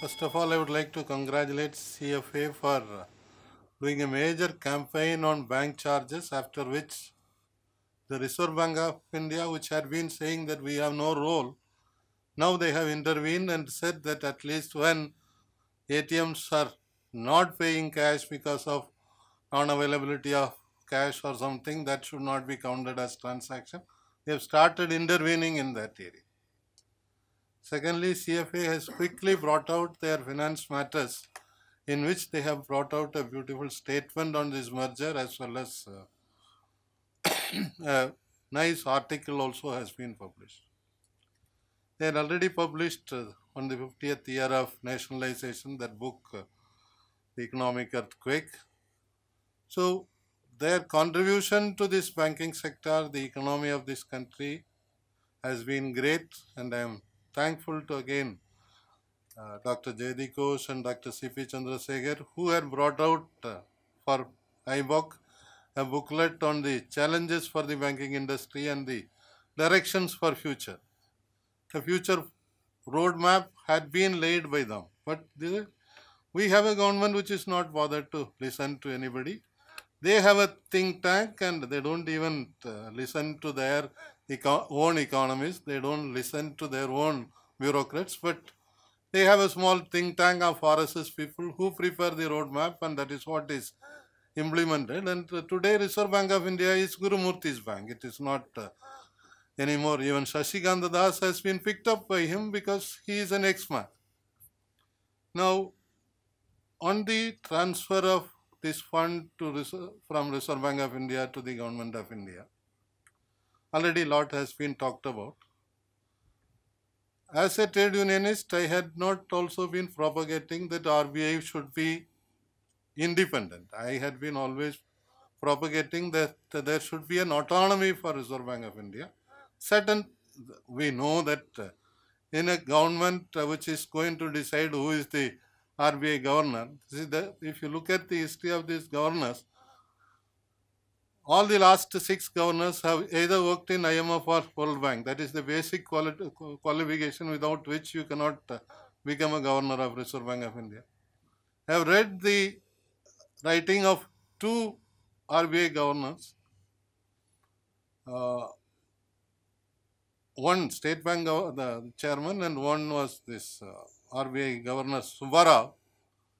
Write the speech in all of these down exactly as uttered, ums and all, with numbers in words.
First of all, I would like to congratulate C F A for doing a major campaign on bank charges, after which the Reserve Bank of India, which had been saying that we have no role, now they have intervened and said that at least when A T Ms are not paying cash because of non-availability of cash or something, that should not be counted as transaction. They have started intervening in that area. Secondly, C F A has quickly brought out their finance matters, in which they have brought out a beautiful statement on this merger, as well as uh, a nice article also has been published. They had already published uh, on the fiftieth year of nationalization that book, uh, The Economic Earthquake. So their contribution to this banking sector, the economy of this country, has been great, and I am thankful to again uh, Doctor J D Kosh and Doctor C P Chandrasegar, who had brought out uh, for I B O C a booklet on the challenges for the banking industry and the directions for future. The future roadmap had been laid by them, but the, we have a government which is not bothered to listen to anybody. They have a think tank and they don't even uh, listen to their eco own economists. They don't listen to their own bureaucrats, but they have a small think tank of R S S people who prepare the roadmap, and that is what is implemented. And uh, today Reserve Bank of India is Guru Murthy's bank. It is not uh, anymore. Even Shashi Gandhi Das has been picked up by him because he is an ex-man. Now, on the transfer of this fund to reserve, from Reserve Bank of India to the Government of India, already a lot has been talked about. As a trade unionist, I had not also been propagating that R B I should be independent. I had been always propagating that there should be an autonomy for Reserve Bank of India. Certain, we know that in a government which is going to decide who is the R B I governor, see the, if you look at the history of these governors, all the last six governors have either worked in I M F or World Bank. That is the basic quali qualification without which you cannot uh, become a governor of Reserve Bank of India. I have read the writing of two R B I governors, uh, one State Bank the chairman and one was this uh, R B I Governor Subbarao.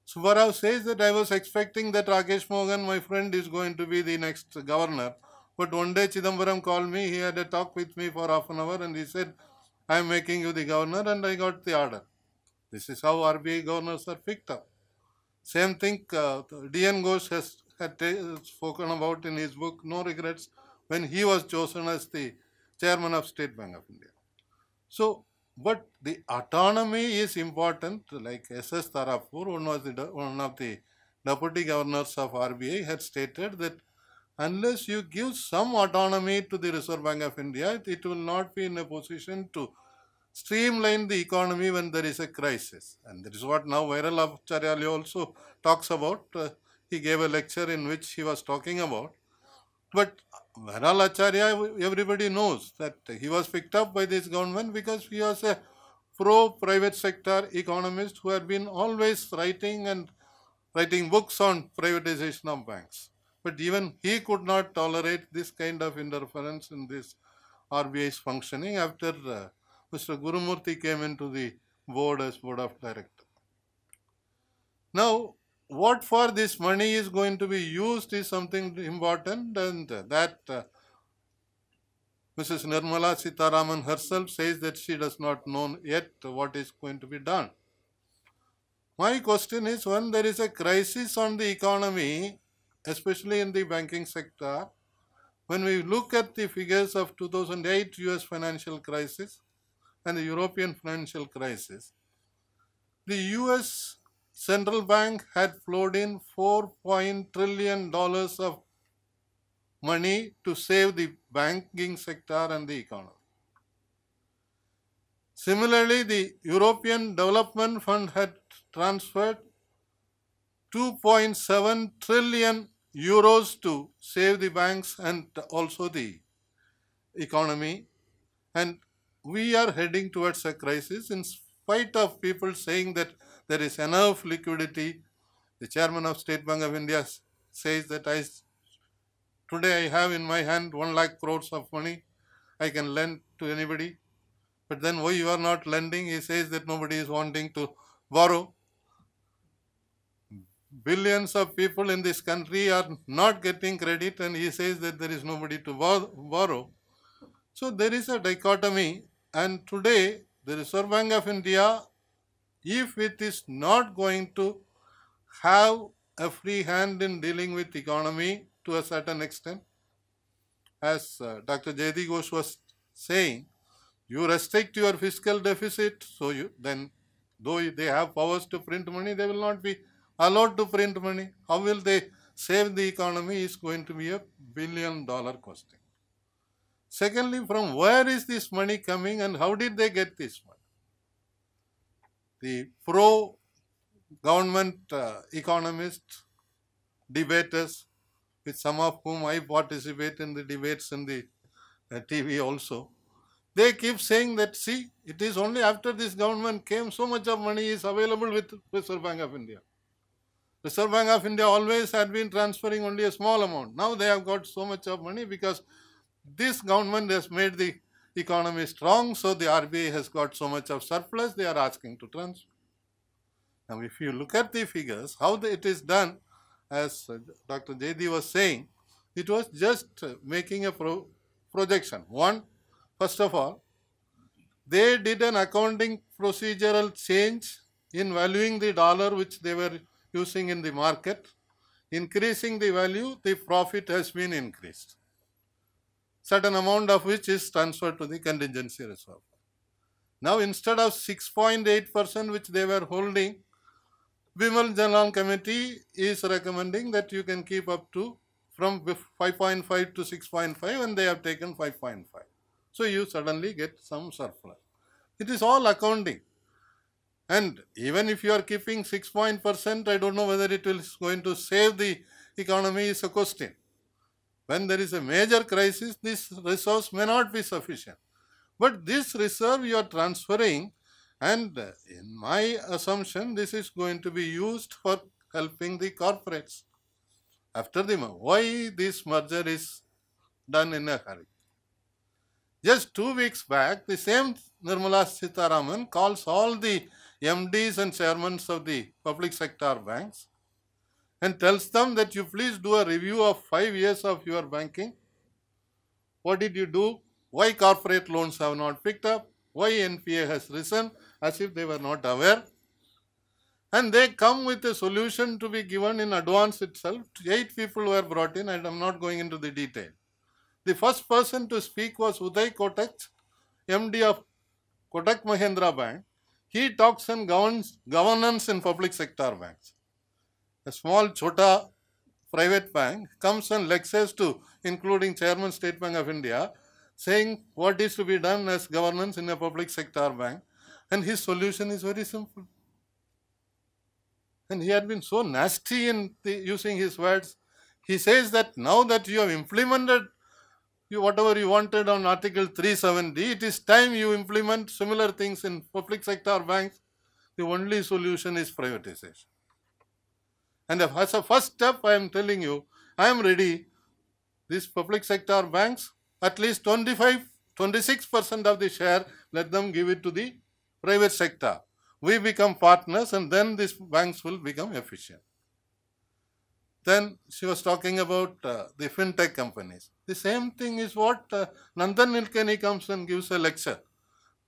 Subbarao says that I was expecting that Rakesh Mohan, my friend, is going to be the next governor. But one day Chidambaram called me, he had a talk with me for half an hour and he said, I am making you the governor, and I got the order. This is how R B I governors are picked up. Same thing uh, D. N. Ghosh has had spoken about in his book, No Regrets, when he was chosen as the chairman of State Bank of India. So, but the autonomy is important, like S S Tarapur, one, was the, one of the deputy governors of R B I, had stated that unless you give some autonomy to the Reserve Bank of India, it will not be in a position to streamline the economy when there is a crisis. And that is what now Viral Acharya also talks about. Uh, he gave a lecture in which he was talking about. But Viral Acharya, everybody knows that he was picked up by this government because he was a pro-private sector economist who had been always writing and writing books on privatization of banks. But even he could not tolerate this kind of interference in this R B I's functioning after uh, Mister Guru Murthy came into the board as board of director. Now, what for this money is going to be used is something important, and that uh, Missus Nirmala Sitharaman herself says that she does not know yet what is going to be done. My question is, when there is a crisis on the economy, especially in the banking sector, when we look at the figures of two thousand eight U S financial crisis and the European financial crisis, the U S Central Bank had flowed in four point trillion dollars of money to save the banking sector and the economy. Similarly, the European Development Fund had transferred two point seven trillion euros to save the banks and also the economy. And we are heading towards a crisis in spite of people saying that there is enough liquidity. The chairman of State Bank of India says that I, today I have in my hand one lakh crores of money, I can lend to anybody. But then why you are not lending? He says that nobody is wanting to borrow. Billions of people in this country are not getting credit, and he says that there is nobody to borrow. So there is a dichotomy, and today the Reserve Bank of India, if it is not going to have a free hand in dealing with economy to a certain extent, as uh, Doctor J D Ghosh was saying, you restrict your fiscal deficit, so you, then though they have powers to print money, they will not be allowed to print money. How will they save the economy is going to be a billion dollar question. Secondly, from where is this money coming and how did they get this money? The pro-government uh, economists, debaters, with some of whom I participate in the debates in the uh, T V also, they keep saying that, see, it is only after this government came, so much of money is available with Reserve Bank of India. Reserve Bank of India always had been transferring only a small amount. Now they have got so much of money because this government has made the economy strong, so the R B I has got so much of surplus, they are asking to transfer. Now if you look at the figures, how it is done, as Doctor J D was saying, it was just making a pro projection. One, first of all, they did an accounting procedural change in valuing the dollar which they were using in the market. Increasing the value, the profit has been increased. Certain amount of which is transferred to the contingency reserve. Now instead of six point eight percent which they were holding, Bimal Jalan Committee is recommending that you can keep up to from five point five to six point five, and they have taken five point five. So you suddenly get some surplus. It is all accounting. And even if you are keeping six point eight percent, I don't know whether it is going to save the economy is a question. When there is a major crisis, this resource may not be sufficient. But this reserve you are transferring, and in my assumption, this is going to be used for helping the corporates. After the merger, why this merger is done in a hurry? Just two weeks back, the same Nirmala Sitharaman calls all the M Ds and chairmen of the public sector banks and tells them that you please do a review of five years of your banking. What did you do? Why corporate loans have not picked up? Why N P A has risen? As if they were not aware. And they come with a solution to be given in advance itself. Eight people were brought in, and I'm not going into the detail. The first person to speak was Uday Kotak, M D of Kotak Mahindra Bank. He talks on governs, governance in public sector banks. A small, chota private bank comes and lectures to, including Chairman State Bank of India, saying what is to be done as governance in a public sector bank. And his solution is very simple. And he had been so nasty in the, using his words. He says that now that you have implemented You, whatever you wanted on Article three seventy, it is time you implement similar things in public sector banks. The only solution is privatization. And as a first step, I am telling you, I am ready. These public sector banks, at least twenty-five, twenty-six percent of the share, let them give it to the private sector. We become partners, and then these banks will become efficient. Then she was talking about uh, the fintech companies. The same thing is what uh, Nandan Nilekani comes and gives a lecture.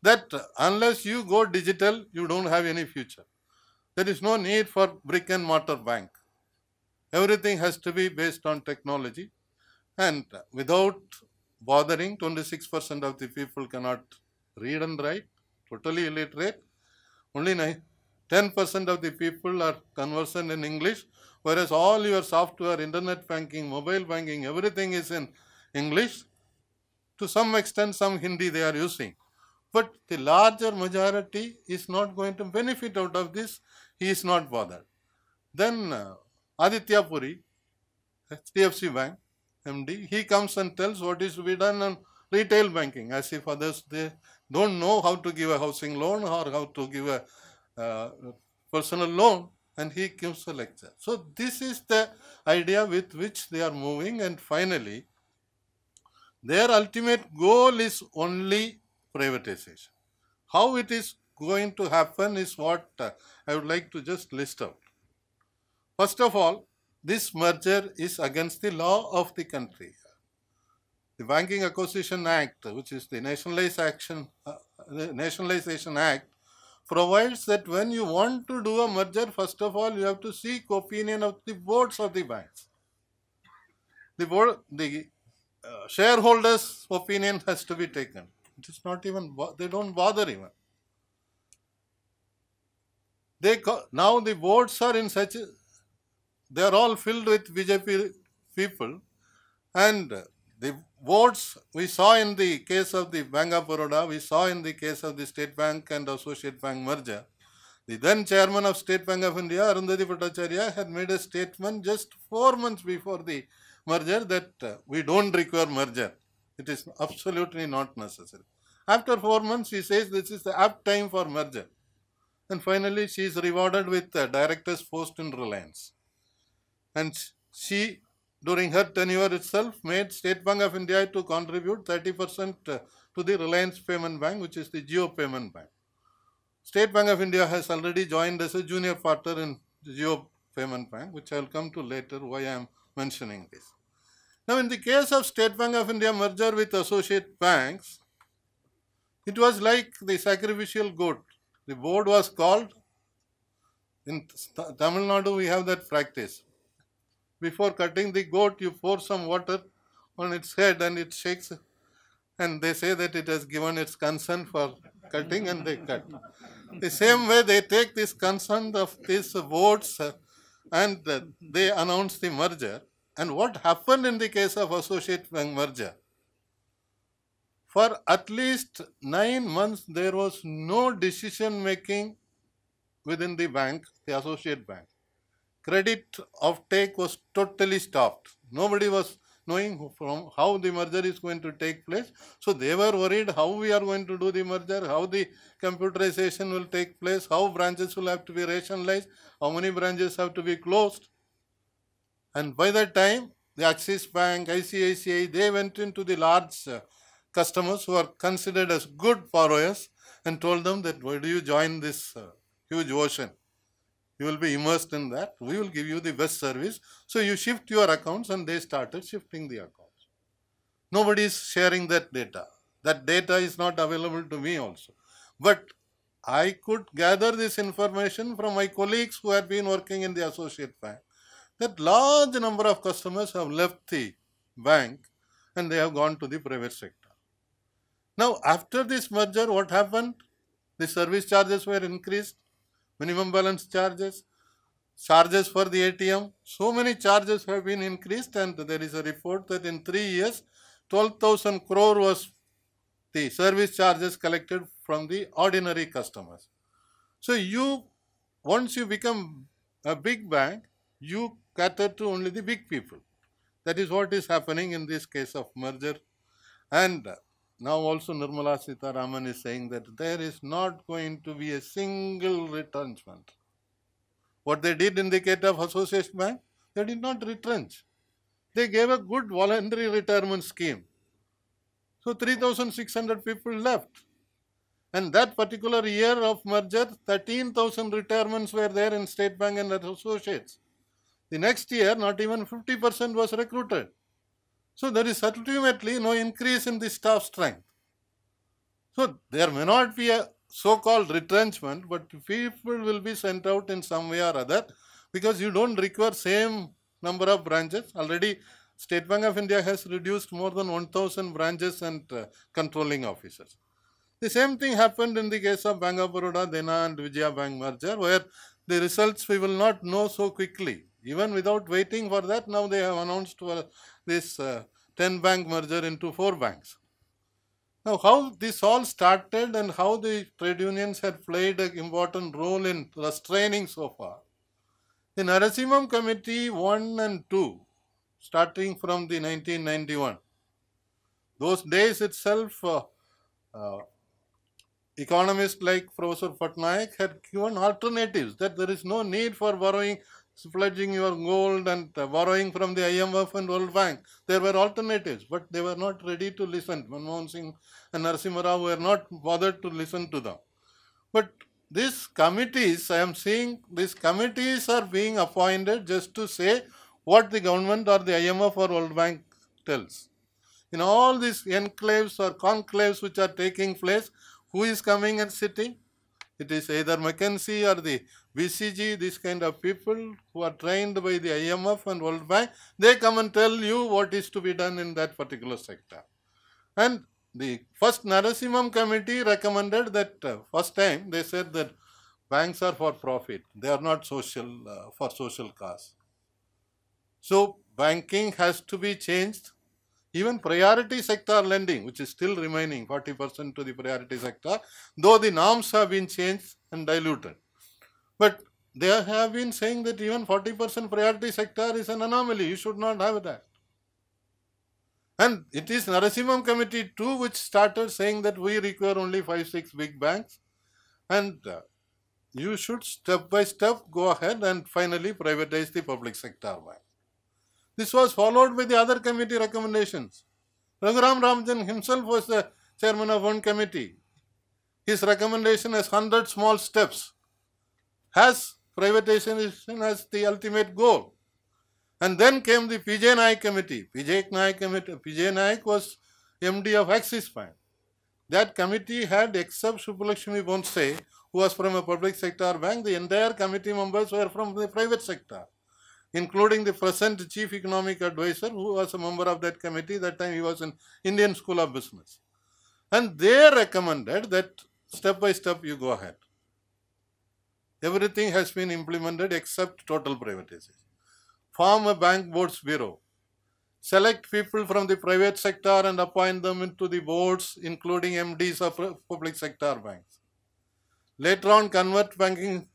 That uh, unless you go digital, you don't have any future. There is no need for brick and mortar bank. Everything has to be based on technology. And uh, without bothering, twenty-six percent of the people cannot read and write, totally illiterate. Only ten percent of the people are conversant in English. Whereas all your software, internet banking, mobile banking, everything is in English. To some extent, some Hindi they are using. But the larger majority is not going to benefit out of this. He is not bothered. Then uh, Aditya Puri, H D F C Bank, M D, he comes and tells what is to be done on retail banking, as if others, they don't know how to give a housing loan or how to give a uh, personal loan, and he gives a lecture. So this is the idea with which they are moving. And finally, their ultimate goal is only privatization. How it is going to happen is what uh, I would like to just list out. First of all, this merger is against the law of the country. The Banking Acquisition Act, which is the Nationalization, uh, Nationalization Act, provides that when you want to do a merger, first of all, you have to seek opinion of the boards of the banks. The board, the uh, shareholders' opinion has to be taken. It is not even, they don't bother even. They now the boards are in such, they are all filled with B J P people, and the boards we saw in the case of the Bank of Baroda, we saw in the case of the State Bank and Associate Bank merger, the then chairman of State Bank of India, Arundhati Bhattacharya, had made a statement just four months before the merger that uh, we don't require merger. It is absolutely not necessary. After four months, she says this is the apt time for merger. And finally, she is rewarded with a director's post in Reliance. And she, during her tenure itself, made State Bank of India to contribute thirty percent to the Reliance Payment Bank, which is the Jio Payment Bank. State Bank of India has already joined as a junior partner in the Jio Payment Bank, which I will come to later why I am mentioning this. Now, in the case of State Bank of India merger with associate banks, it was like the sacrificial goat. The board was called. In Tamil Nadu, we have that practice. Before cutting the goat, you pour some water on its head and it shakes. And they say that it has given its consent for cutting and they cut. The same way, they take this consent of these boards and they announce the merger. And what happened in the case of associate bank merger? For at least nine months, there was no decision making within the bank, the associate bank. Credit offtake was totally stopped. Nobody was knowing from how the merger is going to take place. So they were worried how we are going to do the merger, how the computerization will take place, how branches will have to be rationalized, how many branches have to be closed. And by that time, the Axis Bank, I C I C I, they went into the large uh, customers who are considered as good borrowers and told them that why do you join this uh, huge ocean? You will be immersed in that. We will give you the best service. So you shift your accounts, and they started shifting the accounts. Nobody is sharing that data. That data is not available to me also. But I could gather this information from my colleagues who had been working in the associate bank. That large number of customers have left the bank and they have gone to the private sector. Now, after this merger, what happened? The service charges were increased, minimum balance charges, charges for the A T M. So many charges have been increased, and there is a report that in three years, twelve thousand crore was the service charges collected from the ordinary customers. So you, once you become a big bank, you cater to only the big people. That is what is happening in this case of merger. And now also Nirmala Sitharaman is saying that there is not going to be a single retrenchment. What they did in the case of Association Bank, they did not retrench. They gave a good voluntary retirement scheme. So three thousand six hundred people left. And that particular year of merger, thirteen thousand retirements were there in State Bank and Associates. The next year, not even fifty percent was recruited. So there is ultimately no increase in the staff strength. So there may not be a so-called retrenchment, but people will be sent out in some way or other because you don't require same number of branches. Already, State Bank of India has reduced more than one thousand branches and uh, controlling officers. The same thing happened in the case of Bank of Baroda, Dena and Vijaya Bank merger, where the results we will not know so quickly. Even without waiting for that, now they have announced for this uh, ten bank merger into four banks. Now, how this all started and how the trade unions had played an important role in restraining so far. The Narasimham Committee one and two, starting from the nineteen ninety-one. Those days itself, uh, uh, Economists like Professor Patnaik had given alternatives, that there is no need for borrowing, pledging your gold and borrowing from the I M F and World Bank. There were alternatives, but they were not ready to listen. Manmohan Singh and Narasimha Rao were not bothered to listen to them. But these committees, I am seeing, these committees are being appointed just to say what the government or the I M F or World Bank tells. In all these enclaves or conclaves which are taking place, who is coming and sitting? It is either McKinsey or the B C G, these kind of people who are trained by the I M F and World Bank. They come and tell you what is to be done in that particular sector. And the first Narasimham Committee recommended that uh, first time they said that banks are for profit. They are not social uh, for social cause. So banking has to be changed. Even priority sector lending, which is still remaining forty percent to the priority sector, though the norms have been changed and diluted. But they have been saying that even forty percent priority sector is an anomaly. You should not have that. And it is Narasimham Committee too which started saying that we require only five six big banks. And uh, you should step by step go ahead and finally privatize the public sector bank. This was followed by the other committee recommendations. Raghuram Ramjan himself was the chairman of one committee. His recommendation is one hundred small steps. Has privatization as the ultimate goal. And then came the P J Nayak committee. P J Nayak committee. P J Nayak was M D of Axis Bank. That committee had, except Subbulakshmi Bonse, who was from a public sector bank, the entire committee members were from the private sector, including the present chief economic advisor, who was a member of that committee. That time he was in Indian School of Business. And they recommended that step by step you go ahead. Everything has been implemented except total privatization. Form a bank boards bureau. Select people from the private sector and appoint them into the boards, including M Ds of public sector banks. Later on, convert banking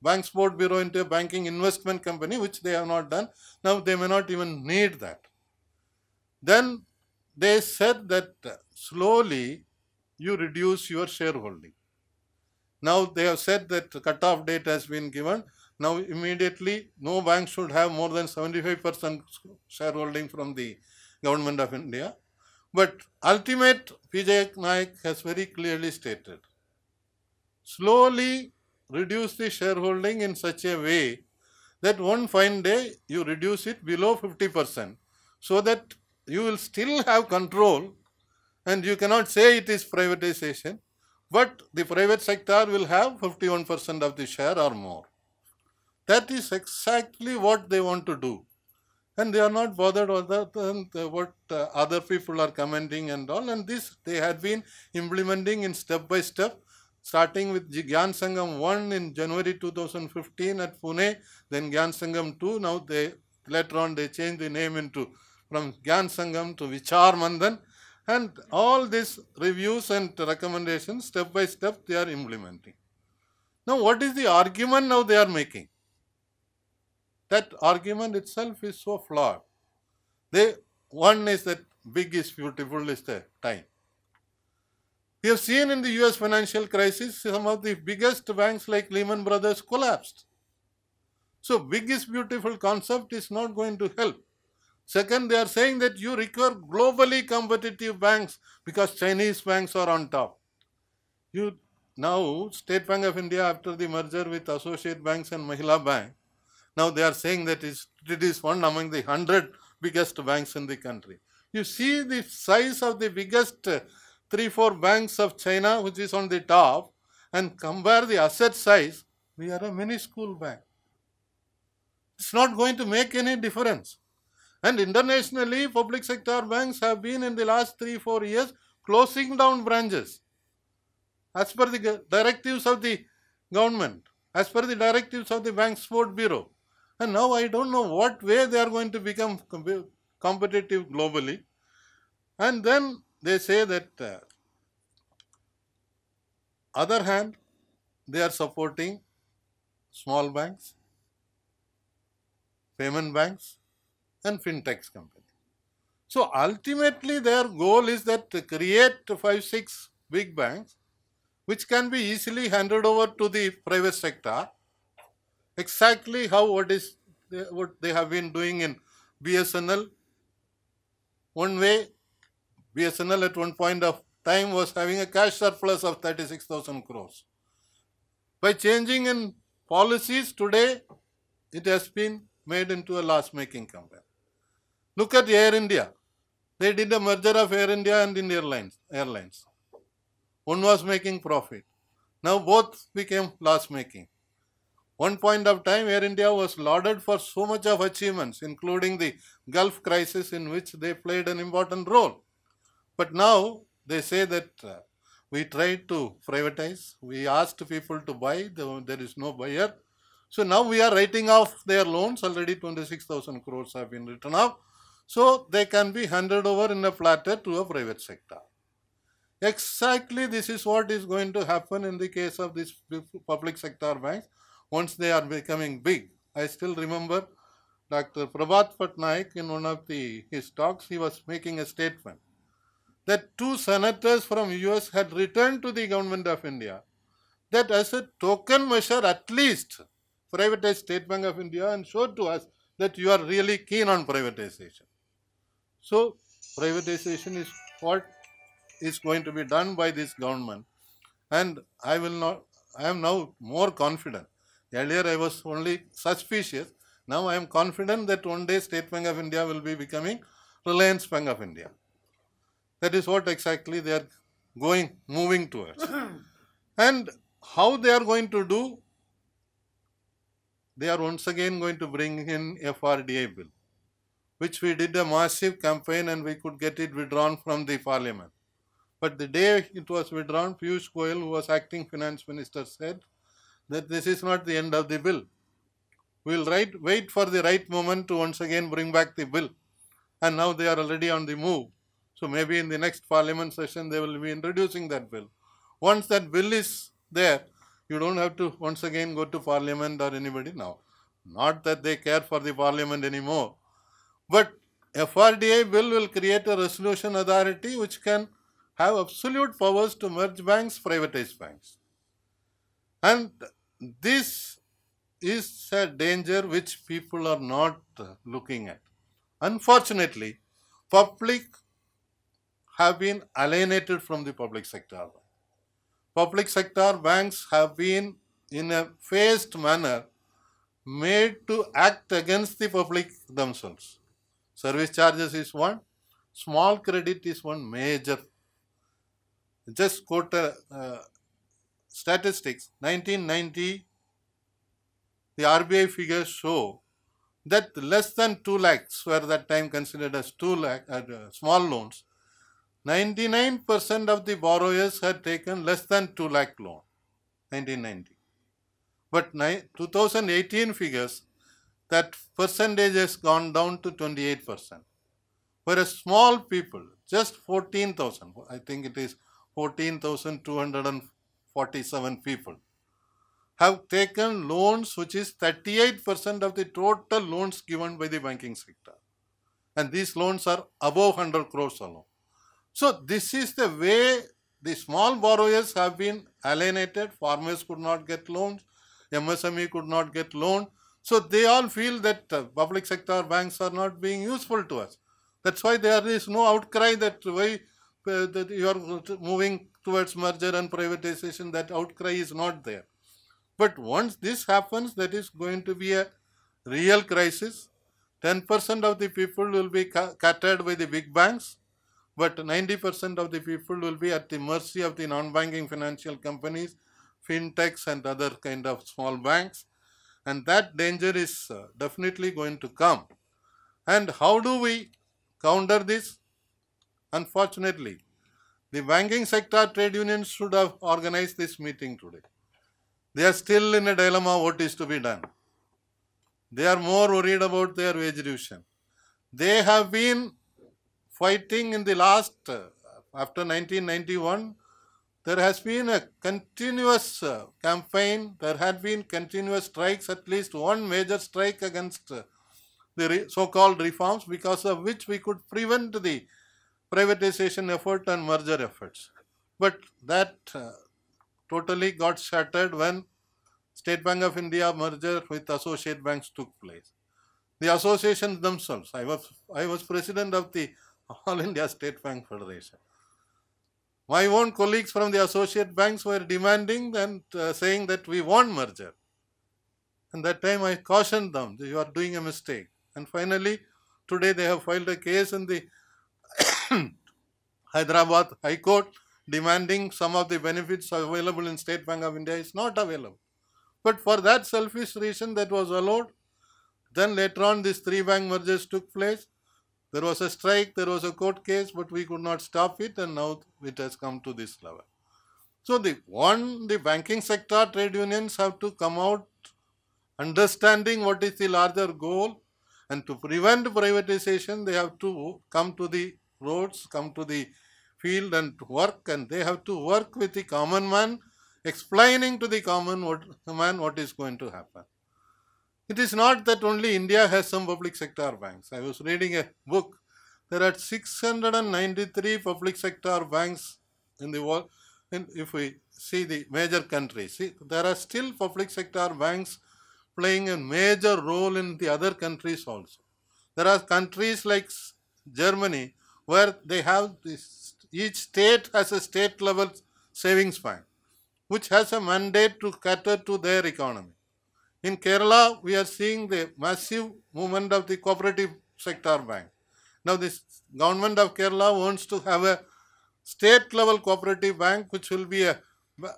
Banks Board Bureau into a banking investment company, which they have not done. Now they may not even need that. Then they said that slowly you reduce your shareholding. Now they have said that the cutoff date has been given. Now immediately no bank should have more than seventy-five percent shareholding from the Government of India. But ultimate, P J Nayak has very clearly stated, slowly reduce the shareholding in such a way that one fine day you reduce it below fifty percent, so that you will still have control and you cannot say it is privatization, but the private sector will have fifty-one percent of the share or more. That is exactly what they want to do. And they are not bothered other than what other people are commenting and all. And this they had been implementing in step by step, starting with Gyan Sangam one in January two thousand fifteen at Pune, then Gyan Sangam two. Now they, later on they changed the name into from Gyan Sangam to Vichar Mandan. And all these reviews and recommendations, step by step, they are implementing. Now what is the argument now they are making? That argument itself is so flawed. They, one is that big is beautiful is the time. We have seen in the U S financial crisis, some of the biggest banks like Lehman Brothers collapsed. So big is beautiful concept is not going to help. Second, they are saying that you require globally competitive banks because Chinese banks are on top. You now, State Bank of India, after the merger with Associate Banks and Mahila Bank, now they are saying that it is one among the hundred biggest banks in the country. You see the size of the biggest uh, three, four banks of China, which is on the top, and compare the asset size, we are a minuscule bank. It's not going to make any difference. And internationally, public sector banks have been in the last three, four years closing down branches as per the directives of the government, as per the directives of the Banks Board Bureau. And now I don't know what way they are going to become competitive globally. And then they say that, uh, other hand, they are supporting small banks, payment banks, and fintech companies. So ultimately, their goal is that to create five, six big banks which can be easily handed over to the private sector, exactly how what is they, what they have been doing in B S N L. One way, B S N L at one point of time was having a cash surplus of thirty-six thousand crores. By changing in policies today, it has been made into a loss-making company. Look at Air India. They did a merger of Air India and Indian Airlines. Airlines. One was making profit. Now both became loss-making. One point of time, Air India was lauded for so much of achievements, including the Gulf crisis in which they played an important role. But now they say that uh, we tried to privatize, we asked people to buy, there is no buyer. So now we are writing off their loans, already twenty-six thousand crores have been written off. So they can be handed over in a platter to a private sector. Exactly this is what is going to happen in the case of these public sector banks once they are becoming big. I still remember Doctor Prabhat Patnaik in one of the, his talks, he was making a statement that two senators from U S had written to the government of India that as a token measure at least privatize State Bank of India and showed to us that you are really keen on privatization. So privatization is what is going to be done by this government, and I will not, I am now more confident. Earlier I was only suspicious, now I am confident that one day State Bank of India will be becoming Reliance Bank of India. That is what exactly they are going, moving towards. And how they are going to do, they are once again going to bring in F R D I bill, which we did a massive campaign and we could get it withdrawn from the parliament. But the day it was withdrawn, Piyush Goyal, who was acting finance minister, said that this is not the end of the bill. We will right, wait for the right moment to once again bring back the bill. And now they are already on the move. So maybe in the next parliament session, they will be introducing that bill. Once that bill is there, you don't have to once again go to parliament or anybody now. Not that they care for the parliament anymore. But F R D I bill will create a resolution authority which can have absolute powers to merge banks, privatize banks. And this is a danger which people are not looking at. Unfortunately, public have been alienated from the public sector. Public sector banks have been in a phased manner made to act against the public themselves. Service charges is one, small credit is one major. Just quote uh, uh, statistics, nineteen ninety, the R B I figures show that less than two lakhs were that time considered as two lakh uh, small loans. ninety-nine percent of the borrowers had taken less than two lakh loan, nineteen ninety. But two thousand eighteen figures, that percentage has gone down to twenty-eight percent. Whereas small people, just fourteen thousand, I think it is fourteen thousand two hundred forty-seven people, have taken loans which is thirty-eight percent of the total loans given by the banking sector. And these loans are above one hundred crores alone. So this is the way the small borrowers have been alienated. Farmers could not get loans, M S M E could not get loan. So they all feel that public sector banks are not being useful to us. That's why there is no outcry that why uh, that you are moving towards merger and privatization. That outcry is not there. But once this happens, that is going to be a real crisis. ten percent of the people will be catered by the big banks. But ninety percent of the people will be at the mercy of the non-banking financial companies, fintechs and other kind of small banks. And that danger is definitely going to come. And how do we counter this? Unfortunately, the banking sector trade unions should have organized this meeting today. They are still in a dilemma what is to be done. They are more worried about their wage revision. They have been fighting in the last, uh, after nineteen ninety-one, there has been a continuous uh, campaign, there had been continuous strikes, at least one major strike against uh, the re so-called reforms, because of which we could prevent the privatization effort and merger efforts. But that uh, totally got shattered when State Bank of India merger with associate banks took place. The associations themselves, I was, I was president of the All India State Bank Federation. My own colleagues from the associate banks were demanding and uh, saying that we want merger. And that time I cautioned them that you are doing a mistake. And finally, today they have filed a case in the Hyderabad High Court demanding some of the benefits available in State Bank of India is not available. But for that selfish reason that was allowed, then later on these three bank mergers took place. There was a strike, there was a court case, but we could not stop it, and now it has come to this level. So the one, the banking sector trade unions have to come out understanding what is the larger goal, and to prevent privatization, they have to come to the roads, come to the field and work, and they have to work with the common man, explaining to the common man what is going to happen. It is not that only India has some public sector banks. I was reading a book. There are six hundred ninety-three public sector banks in the world. And if we see the major countries, see, there are still public sector banks playing a major role in the other countries also. There are countries like Germany where they have this, each state has a state level savings bank, which has a mandate to cater to their economy. In Kerala, we are seeing the massive movement of the cooperative sector bank. Now, this government of Kerala wants to have a state-level cooperative bank, which will be a,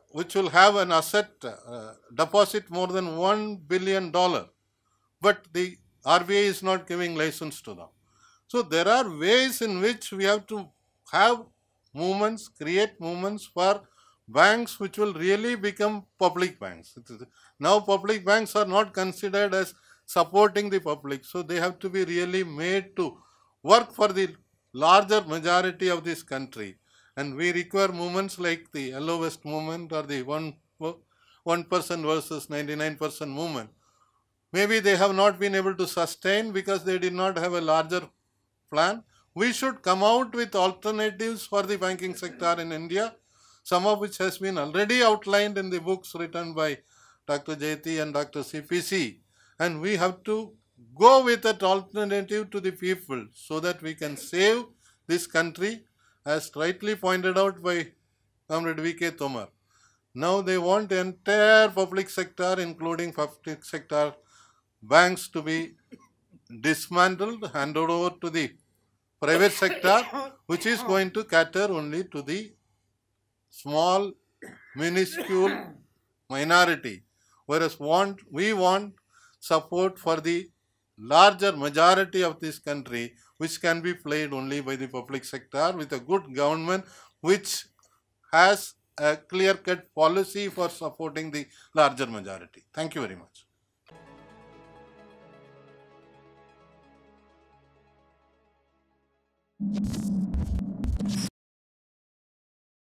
which will have an asset uh, deposit more than one billion dollars. But the R B I is not giving license to them. So there are ways in which we have to have movements, create movements for banks which will really become public banks. Now public banks are not considered as supporting the public. So they have to be really made to work for the larger majority of this country. And we require movements like the Yellow Vest movement or the one, one person versus ninety-nine percent movement. Maybe they have not been able to sustain because they did not have a larger plan. We should come out with alternatives for the banking sector in India, some of which has been already outlined in the books written by Doctor Jayati and Doctor C P C. And we have to go with that alternative to the people so that we can save this country, as rightly pointed out by Comrade V K Tomar. Now they want the entire public sector, including public sector banks, to be dismantled, handed over to the private sector, which is going to cater only to the small, minuscule minority, whereas want, we want support for the larger majority of this country, which can be played only by the public sector with a good government, which has a clear-cut policy for supporting the larger majority. Thank you very much.